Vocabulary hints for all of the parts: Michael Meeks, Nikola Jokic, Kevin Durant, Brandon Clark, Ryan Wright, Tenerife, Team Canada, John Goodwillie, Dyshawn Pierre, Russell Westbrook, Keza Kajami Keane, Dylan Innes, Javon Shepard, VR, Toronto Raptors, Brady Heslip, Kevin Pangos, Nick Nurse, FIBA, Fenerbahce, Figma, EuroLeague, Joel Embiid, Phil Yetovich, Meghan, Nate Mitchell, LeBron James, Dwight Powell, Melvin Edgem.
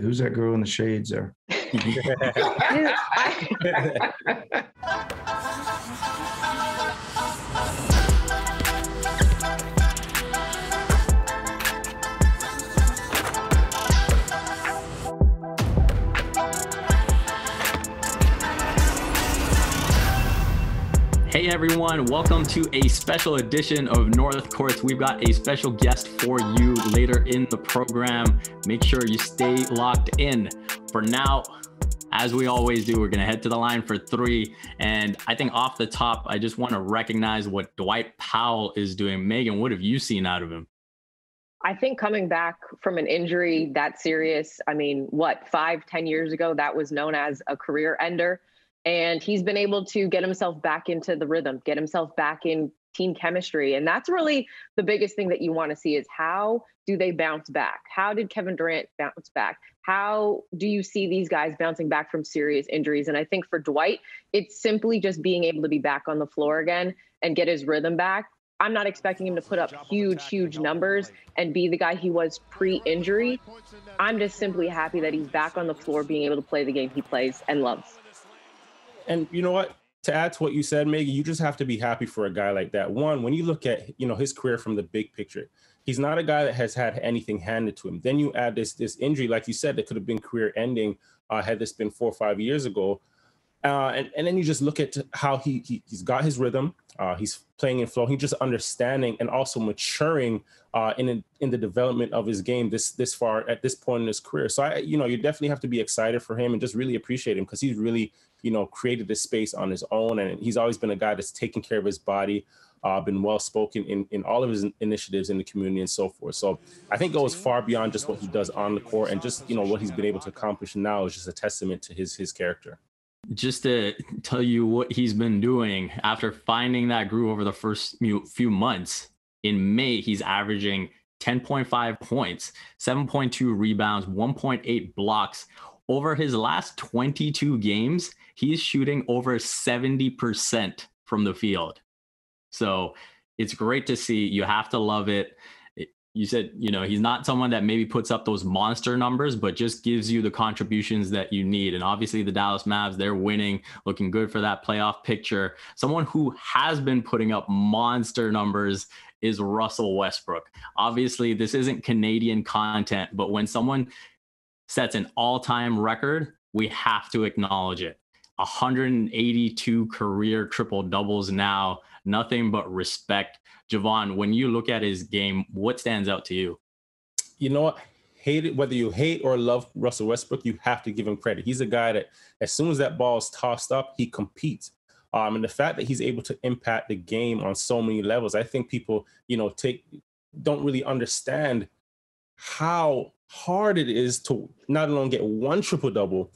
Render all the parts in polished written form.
Who's that girl in the shades there? Hey everyone, welcome to a special edition of North Courts. We've got a special guest for you later in the program. Make sure you stay locked in. For now, as we always do, we're going to head to the line for three. And I think off the top, I just want to recognize what Dwight Powell is doing. Meghan, what have you seen out of him? I think coming back from an injury that serious, I mean, what, 5-10 years ago, that was known as a career ender. And he's been able to get himself back into the rhythm, get himself back in team chemistry. And that's really the biggest thing that you want to see is how do they bounce back? How did Kevin Durant bounce back? How do you see these guys bouncing back from serious injuries? And I think for Dwight, it's simply just being able to be back on the floor again and get his rhythm back. I'm not expecting him to put up huge numbers and be the guy he was pre-injury. I'm just simply happy that he's back on the floor, being able to play the game he plays and loves. And you know what, to add to what you said, Meghan, you just have to be happy for a guy like that. One, when you look at, you know, his career from the big picture, he's not a guy that has had anything handed to him. Then you add this injury, like you said, that could have been career ending had this been 4 or 5 years ago. And then you just look at how he's got his rhythm. He's playing in flow. He's just understanding and also maturing in the development of his game this far at this point in his career. So, you definitely have to be excited for him and just really appreciate him because he's really, you know, created this space on his own. And he's always been a guy that's taken care of his body, been well-spoken in all of his initiatives in the community and so forth. So I think it goes far beyond just what he does on the court and just, you know, what he's been able to accomplish now is just a testament to his character. Just to tell you what he's been doing after finding that groove over the first few months, in May, he's averaging 10.5 points, 7.2 rebounds, 1.8 blocks. Over his last 22 games, he's shooting over 70% from the field. So it's great to see. You have to love it. You said, you know, he's not someone that maybe puts up those monster numbers, but just gives you the contributions that you need. And obviously the Dallas Mavs, they're winning, looking good for that playoff picture. Someone who has been putting up monster numbers is Russell Westbrook. Obviously, this isn't Canadian content, but when someone sets an all-time record, we have to acknowledge it. 182 career triple-doubles now. Nothing but respect. Javon, when you look at his game, what stands out to you? You know what? Hate it, whether you hate or love Russell Westbrook, you have to give him credit. He's a guy that as soon as that ball is tossed up, he competes. And the fact that he's able to impact the game on so many levels, I think people, you know, don't really understand how hard it is to not only get one triple-double,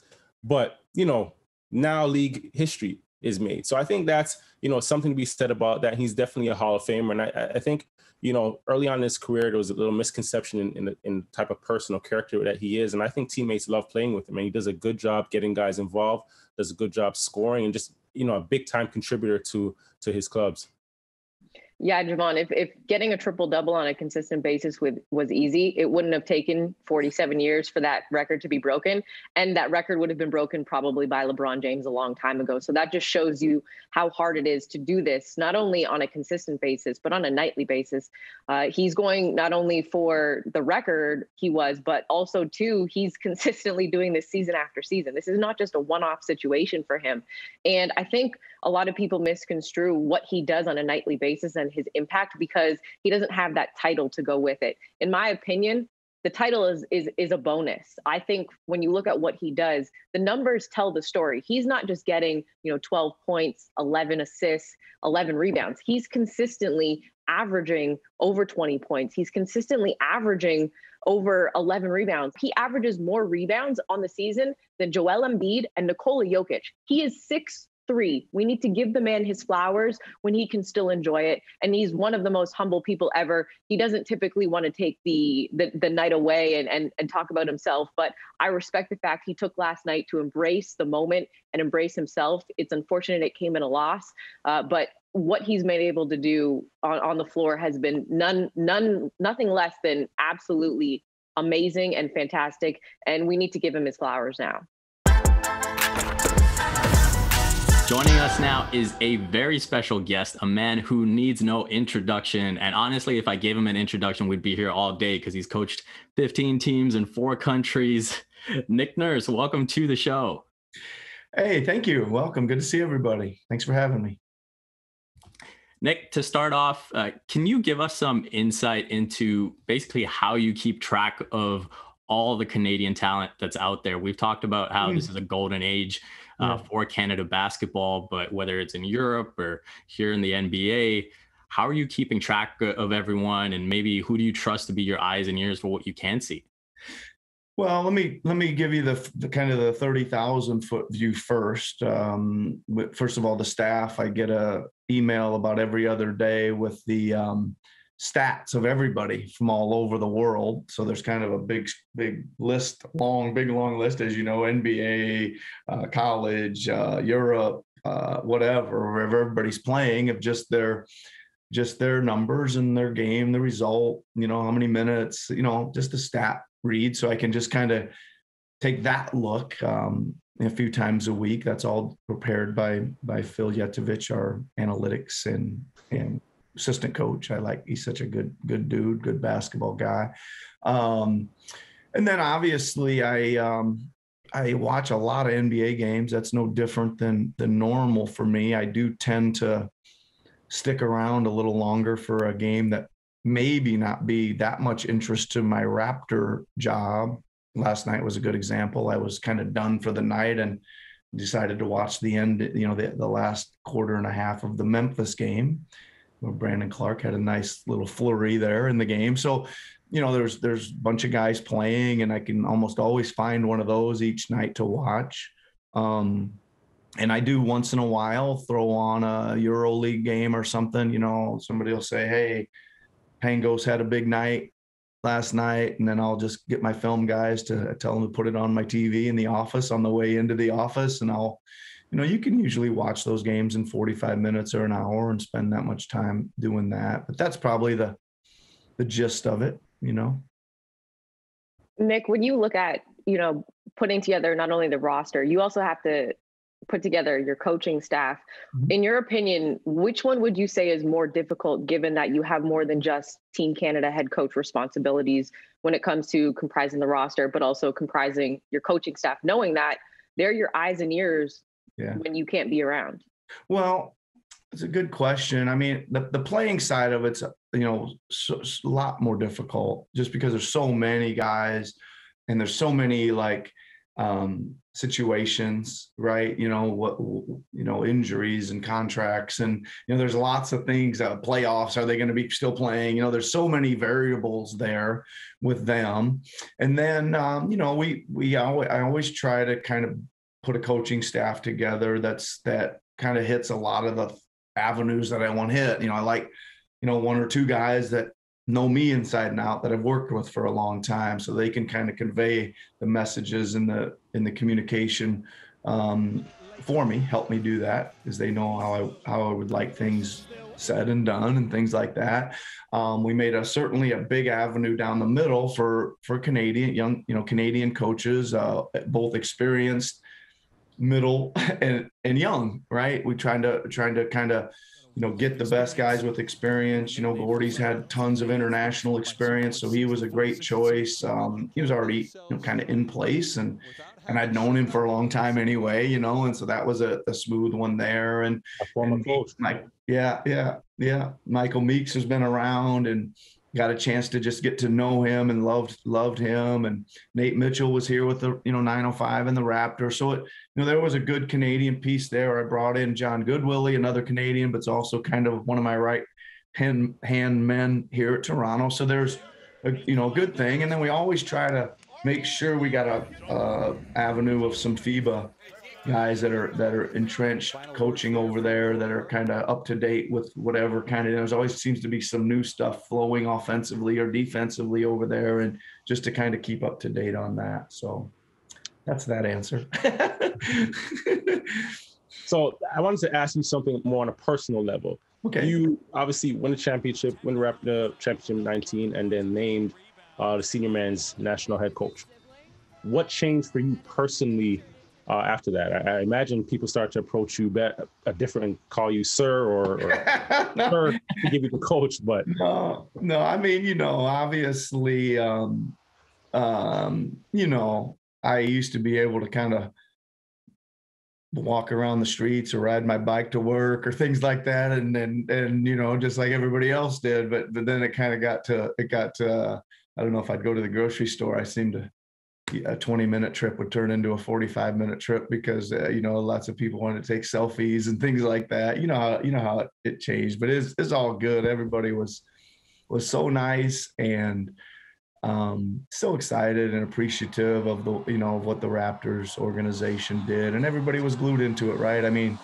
but, you know, now league history is made. So I think that's, you know, something to be said about that. He's definitely a Hall of Famer. And I think, you know, early on in his career, there was a little misconception in the type of personal character that he is. And I think teammates love playing with him. And he does a good job getting guys involved, does a good job scoring, and just, you know, a big time contributor to his clubs. Yeah, Javon, if getting a triple-double on a consistent basis was easy, it wouldn't have taken 47 years for that record to be broken. And that record would have been broken probably by LeBron James a long time ago. So that just shows you how hard it is to do this, not only on a consistent basis, but on a nightly basis. He's going not only for the record he was, but also, too, he's consistently doing this season after season. This is not just a one-off situation for him. And I think a lot of people misconstrue what he does on a nightly basis and his impact because he doesn't have that title to go with it. In my opinion, the title is a bonus. I think when you look at what he does, the numbers tell the story. He's not just getting, you know, 12 points, 11 assists, 11 rebounds. He's consistently averaging over 20 points. He's consistently averaging over 11 rebounds. He averages more rebounds on the season than Joel Embiid and Nikola Jokic. He is 6'3". We need to give the man his flowers when he can still enjoy it. And he's one of the most humble people ever. He doesn't typically want to take the night away and talk about himself. But I respect the fact he took last night to embrace the moment and embrace himself. It's unfortunate it came at a loss. But what he's been able to do on the floor has been nothing less than absolutely amazing and fantastic, and we need to give him his flowers now. Joining us now is a very special guest, a man who needs no introduction. And honestly, if I gave him an introduction, we'd be here all day because he's coached 15 teams in 4 countries. Nick Nurse, welcome to the show. Hey, thank you. Welcome. Good to see everybody. Thanks for having me. Nick, to start off, can you give us some insight into basically how you keep track of all the Canadian talent that's out there? We've talked about how this is a golden age for Canada basketball, but whether it's in Europe or here in the NBA, how are you keeping track of everyone? And maybe who do you trust to be your eyes and ears for what you can see? Well, let me give you the kind of the 30,000 foot view first. First of all, the staff, I get an email about every other day with the stats of everybody from all over the world. So there's kind of a big list, long list, as you know, NBA, college, Europe, whatever, wherever everybody's playing, of just their numbers and their game, the result, you know, how many minutes, you know, just the stat read. So I can just kind of take that look a few times a week. That's all prepared by Phil Yetovich, our analytics and assistant coach. I like, he's such a good dude, good basketball guy. And then obviously I watch a lot of NBA games. That's no different than the normal for me. I do tend to stick around a little longer for a game that maybe not be that much interest to my Raptor job. Last night was a good example. I was kind of done for the night and decided to watch the end, you know, the last quarter and a half of the Memphis game, where Brandon Clark had a nice little flurry there in the game. So, you know, there's a bunch of guys playing, and I can almost always find one of those each night to watch. And I do once in a while throw on a EuroLeague game or something. You know, somebody will say, hey, Pangos had a big night last night, and then I'll just get my film guys to tell them to put it on my TV in the office on the way into the office. And I'll, you know, you can usually watch those games in 45 minutes or an hour and spend that much time doing that. But that's probably the gist of it, you know. Nick, when you look at, you know, putting together not only the roster, you also have to put together your coaching staff. In your opinion, which one would you say is more difficult, given that you have more than just Team Canada head coach responsibilities when it comes to comprising the roster, but also comprising your coaching staff, knowing that they're your eyes and ears when you can't be around? Well, it's a good question. I mean, the playing side of it's, you know, a lot more difficult just because there's so many guys and there's so many situations, right? You know, what, you know, injuries and contracts, and, you know, there's lots of things, playoffs, are they going to be still playing? You know, there's so many variables there with them. And then, you know, I always try to kind of put a coaching staff together that kind of hits a lot of the avenues that I want hit. You know, I like, you know, one or two guys that know me inside and out, that I've worked with for a long time, so they can kind of convey the messages in the communication for me, help me do that, because they know how I would like things said and done and things like that. We made certainly a big avenue down the middle for Canadian coaches, both experienced, middle, and young, right? We're trying to kind of, you know, get the best guys with experience. You know, Gordy's had tons of international experience, so he was a great choice. He was already, you know, kind of in place, and I'd known him for a long time anyway, you know, and so that was a smooth one there. And Michael Meeks has been around and got a chance to just get to know him and loved him. And Nate Mitchell was here with the, you know, 905 and the Raptors. So, it, you know, there was a good Canadian piece there. I brought in John Goodwillie, another Canadian, but it's also kind of one of my right hand men here at Toronto. So there's a, you know, good thing. And then we always try to make sure we got a avenue of some FIBA guys that are entrenched coaching over there, that are kind of up to date with whatever kind of, there's always seems to be some new stuff flowing offensively or defensively over there, and just to kind of keep up to date on that. So that's that answer. So I wanted to ask you something more on a personal level. Okay. You obviously won the championship in 19, and then named the senior men's national head coach. What changed for you personally after that? I imagine people start to approach you different, call you sir or sir to give you the coach, but. No, I mean, you know, obviously, you know, I used to be able to kind of walk around the streets or ride my bike to work or things like that. And, you know, just like everybody else did, but then it kind of got to, I don't know if I'd go to the grocery store. I seemed to, a 20-minute trip would turn into a 45-minute trip because, you know, lots of people wanted to take selfies and things like that. You know how it changed, but it's all good. Everybody was so nice and so excited and appreciative of the, you know, of what the Raptors organization did, and everybody was glued into it, right? I mean,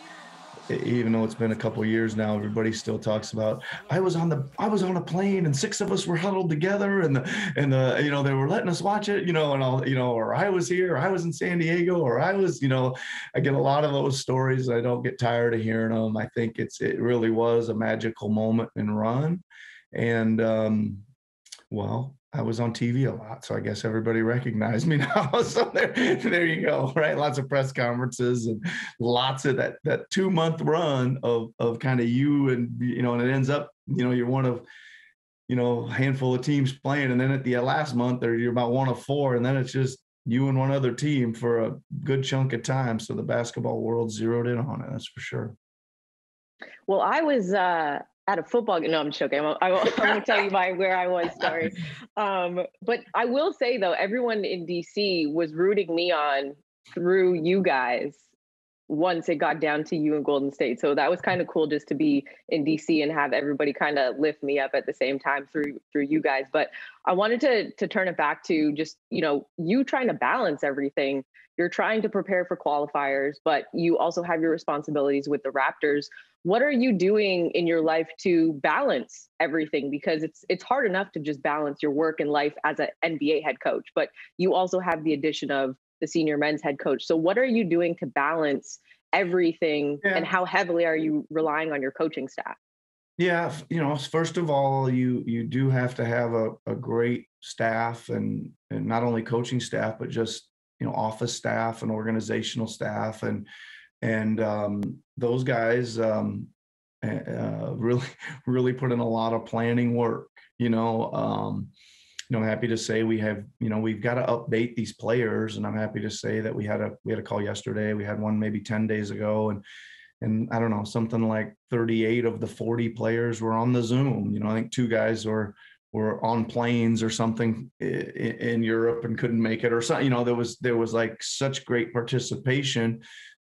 even though it's been a couple of years now, everybody still talks about I was on a plane and six of us were huddled together and you know, they were letting us watch it, you know, and all, you know, or I was here, or I was in San Diego, or I was, you know, I get a lot of those stories. I don't get tired of hearing them. I think it really was a magical moment in run, and well, I was on TV a lot, so I guess everybody recognized me now. So there you go, right? Lots of press conferences and lots of that 2-month run of kind of you, and, you know, and it ends up, you know, you're one of, you know, a handful of teams playing, and then at the last month, or you're about one of four, and then it's just you and one other team for a good chunk of time. So the basketball world zeroed in on it, that's for sure. Well, I was at a football game. No, I'm joking. I won't tell you where I was, sorry. But I will say, though, everyone in DC was rooting me on through you guys once it got down to you and Golden State. So that was kind of cool just to be in DC and have everybody kind of lift me up at the same time through you guys. But I wanted to turn it back to just, you know, you trying to balance everything. You're trying to prepare for qualifiers, but you also have your responsibilities with the Raptors. What are you doing in your life to balance everything? Because it's hard enough to just balance your work and life as an NBA head coach, but you also have the addition of the senior men's head coach. So what are you doing to balance everything, and how heavily are you relying on your coaching staff? Yeah, you know, first of all, you do have to have a great staff, and not only coaching staff, but just, you know, office staff and organizational staff, and those guys really put in a lot of planning work. You know, I'm happy to say we have, you know, we've got to update these players, and I'm happy to say that we had a call yesterday. We had one maybe 10 days ago, and I don't know, something like 38 of the 40 players were on the Zoom. You know, I think 2 guys were on planes or something in Europe and couldn't make it or something. You know, there was like such great participation,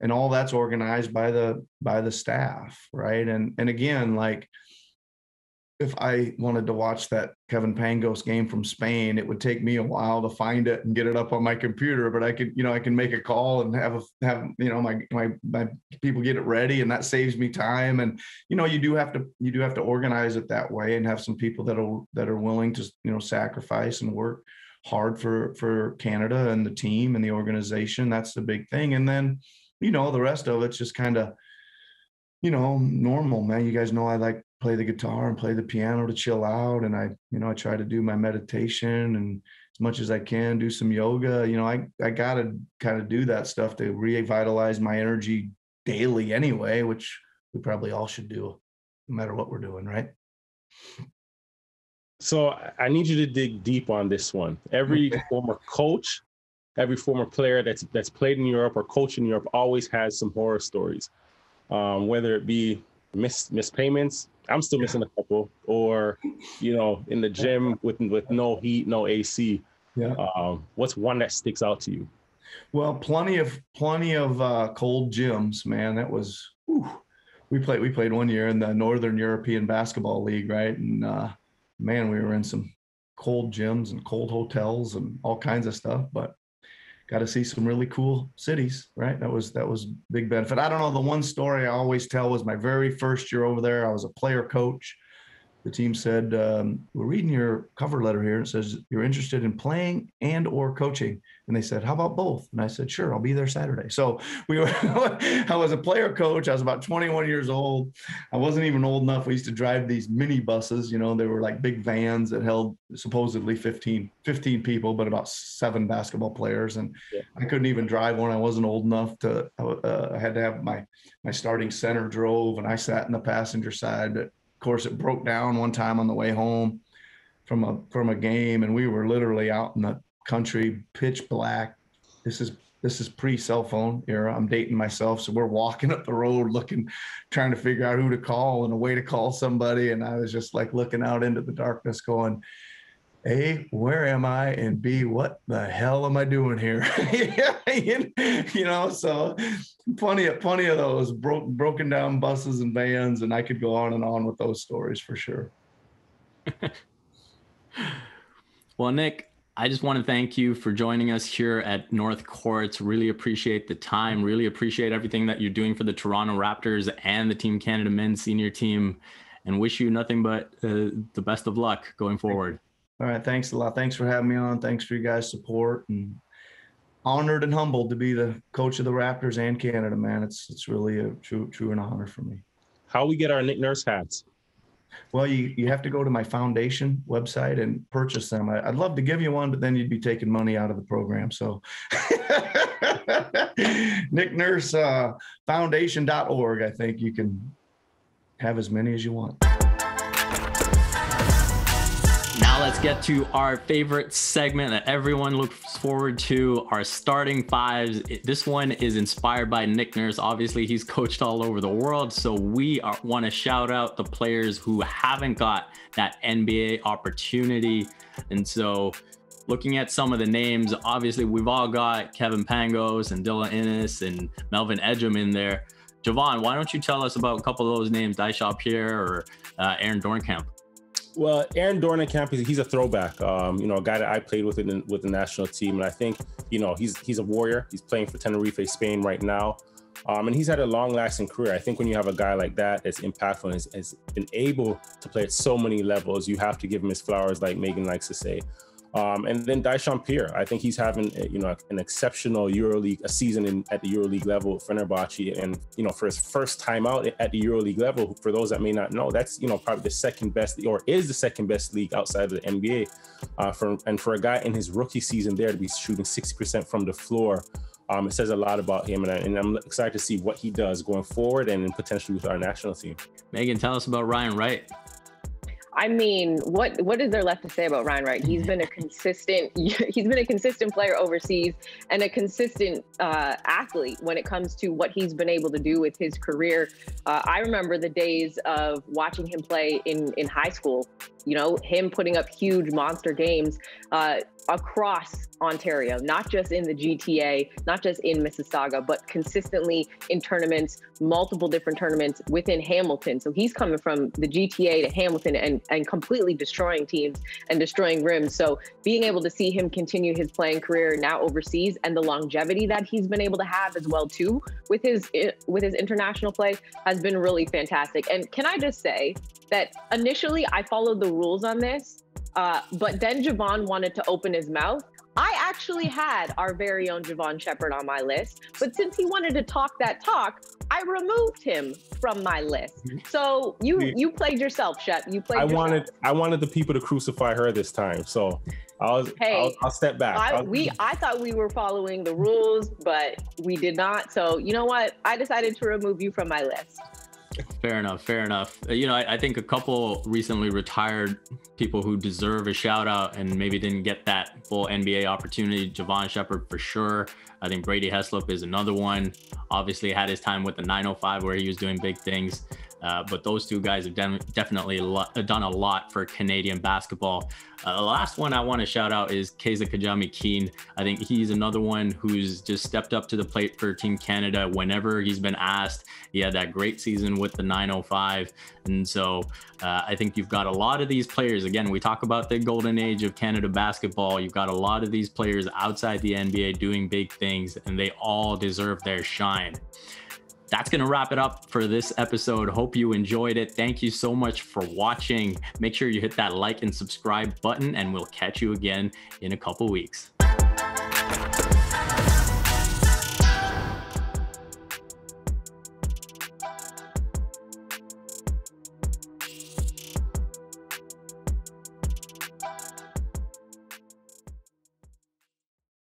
and all that's organized by the staff, right? And again, like, if I wanted to watch that Kevin Pangos game from Spain, it would take me a while to find it and get it up on my computer, but I could, you know, I can make a call and have, you know, my people get it ready, and that saves me time. And, you know, you do have to organize it that way and have some people that are willing to, you know, sacrifice and work hard for Canada and the team and the organization. That's the big thing. And then, you know, the rest of it's just kind of, you know, normal, man. You guys know I like play the guitar and play the piano to chill out, and I, you know, I try to do my meditation and as much as I can do some yoga. You know, I gotta kind of do that stuff to revitalize my energy daily anyway, which we probably all should do no matter what we're doing, right? So I need you to dig deep on this one. Every former coach, every former player that's played in Europe or coached in Europe always has some horror stories. Whether it be missed payments, I'm still missing a couple, or, you know, in the gym with no heat, no AC. Yeah. What's one that sticks out to you? Well, plenty of cold gyms, man. That was, we played 1 year in the Northern European Basketball League, right? And man, we were in some cold gyms and cold hotels and all kinds of stuff, but got to see some really cool cities, right? That was big benefit. I don't know, the one story I always tell was my very first year over there, I was a player coach. the team said, we're reading your cover letter here. It says you're interested in playing and or coaching. And they said, how about both? And I said, sure, I'll be there Saturday. So we were, I was a player coach. I was about 21 years old. I wasn't even old enough. We used to drive these mini buses. You know, they were like big vans that held supposedly 15 people, but about 7 basketball players. And yeah. I couldn't even drive one. I wasn't old enough to, I had to have my starting center drove and I sat in the passenger side. But of course it broke down one time on the way home from a game. And we were literally out in the country, pitch black. This is pre-cell phone era. I'm dating myself. So we're walking up the road looking, trying to figure out who to call and a way to call somebody. And I was just like looking out into the darkness going, A, where am I? And B, what the hell am I doing here? You know, so plenty of those broken down buses and vans. And I could go on and on with those stories for sure. Well, Nick, I just want to thank you for joining us here at North Courts. Really appreciate the time, really appreciate everything that you're doing for the Toronto Raptors and the Team Canada men's senior team, and wish you nothing but the best of luck going forward. All right. Thanks a lot. Thanks for having me on. Thanks for your guys' support, and honored and humbled to be the coach of the Raptors and Canada, man. It's really a true an honor for me. How we get our Nick Nurse hats? Well, you have to go to my foundation website and purchase them. I'd love to give you one, but then you'd be taking money out of the program. So Nick Nurse foundation.org. I think you can have as many as you want. Now let's get to our favorite segment that everyone looks forward to, our starting fives. This one is inspired by Nick Nurse. Obviously, he's coached all over the world, so we want to shout out the players who haven't got that NBA opportunity. And so looking at some of the names, obviously, we've all got Kevin Pangos and Dylan Innes and Melvin Edgem in there. Javon, why don't you tell us about a couple of those names, Dyshawn Pierre or Aaron Dornkamp? Well, Aaron Dornkamp, he's a throwback, you know, a guy that I played with with the national team. And I think, you know, he's a warrior. He's playing for Tenerife, Spain right now. And he's had a long lasting career. I think when you have a guy like that, that's impactful and has been able to play at so many levels, you have to give him his flowers, like Meghan likes to say. And then Dyshawn Pierre, I think he's having, you know, an exceptional EuroLeague, a season at the EuroLeague level with Fenerbahce, and, you know, for his first time out at the EuroLeague level, for those that may not know, that's, you know, probably the second best, or is the second best league outside of the NBA. For a guy in his rookie season there to be shooting 60% from the floor, it says a lot about him, and I'm excited to see what he does going forward and potentially with our national team. Meghan, tell us about Ryan Wright. I mean, what is there left to say about Ryan Wright? He's been a consistent player overseas and a consistent athlete when it comes to what he's been able to do with his career. I remember the days of watching him play in high school, you know, him putting up huge monster games across Ontario, not just in the GTA, not just in Mississauga, but consistently in tournaments, multiple different tournaments within Hamilton. So he's coming from the GTA to Hamilton and completely destroying teams and destroying rims. So being able to see him continue his playing career now overseas, and the longevity that he's been able to have as well too with his international play, has been really fantastic. And can I just say that initially I followed the rules on this, but then Javon wanted to open his mouth. I actually had our very own Javon Shepard on my list, but since he wanted to talk that talk, I removed him from my list. So you played yourself, Shep. You played yourself. I wanted the people to crucify her this time, so I'll step back. I thought we were following the rules, but we did not. So you know what? I decided to remove you from my list. Fair enough. You know, I think a couple recently retired people who deserve a shout out and maybe didn't get that full NBA opportunity. Javon Shepard, for sure. I think Brady Heslip is another one. Obviously had his time with the 905 where he was doing big things. But those two guys have definitely done a lot for Canadian basketball. The last one I want to shout out is Keza Kajami Keane. I think he's another one who's just stepped up to the plate for Team Canada whenever he's been asked. He had that great season with the 905. And so I think you've got a lot of these players. Again, we talk about the golden age of Canada basketball. You've got a lot of these players outside the NBA doing big things, and they all deserve their shine. that's going to wrap it up for this episode. Hope you enjoyed it. Thank you so much for watching. Make sure you hit that like and subscribe button, and we'll catch you again in a couple weeks.